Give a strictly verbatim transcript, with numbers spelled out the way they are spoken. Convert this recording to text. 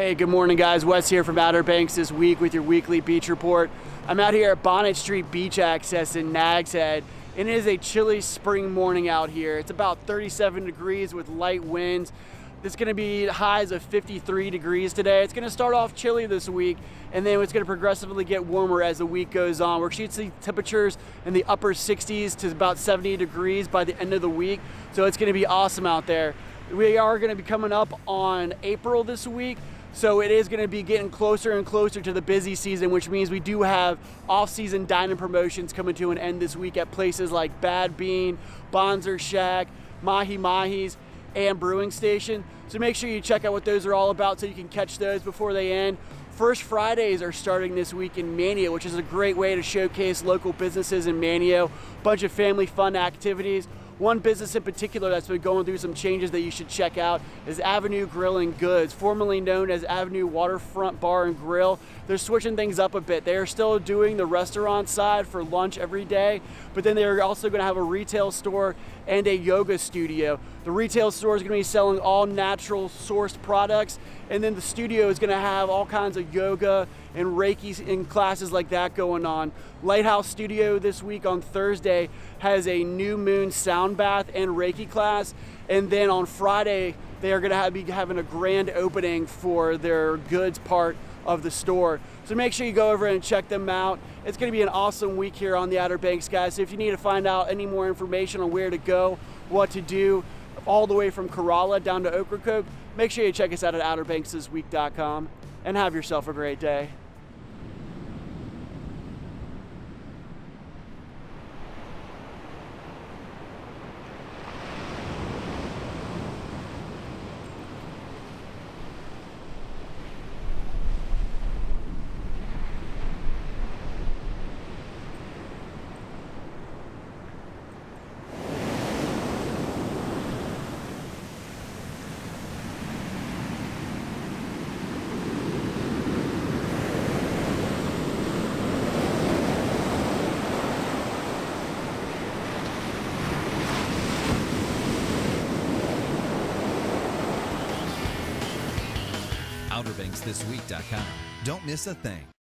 Hey, good morning guys, Wes here from Outer Banks This Week with your weekly beach report. I'm out here at Bonnet Street Beach Access in Nags Head, and it is a chilly spring morning out here. It's about thirty-seven degrees with light winds. It's gonna be highs of fifty-three degrees today. It's gonna start off chilly this week, and then it's gonna progressively get warmer as the week goes on. We're seeing see temperatures in the upper sixties to about seventy degrees by the end of the week, so it's gonna be awesome out there. We are gonna be coming up on April this week, so it is going to be getting closer and closer to the busy season, which means we do have off-season dining promotions coming to an end this week at places like Bad Bean, Bonzer Shack, Mahi Mahi's, and Brewing Station. So make sure you check out what those are all about so you can catch those before they end. First Fridays are starting this week in Manio, which is a great way to showcase local businesses in Manio. Bunch of family fun activities. One business in particular that's been going through some changes that you should check out is Avenue Grilling Goods, formerly known as Avenue Waterfront Bar and Grill. They're switching things up a bit. They are still doing the restaurant side for lunch every day, but then they're also gonna have a retail store and a yoga studio. The retail store is gonna be selling all natural sourced products, and then the studio is gonna have all kinds of yoga and Reiki and classes like that going on. Lighthouse Studio this week on Thursday has a new moon sound bath and Reiki class, and then on Friday they are going to have, be having a grand opening for their goods part of the store. So make sure you go over and check them out. It's going to be an awesome week here on the Outer Banks, guys. So if you need to find out any more information on where to go, what to do, all the way from Corolla down to Ocracoke, make sure you check us out at Outer Banks This Week dot com, and have yourself a great day. Outer Banks This Week dot com. Don't miss a thing.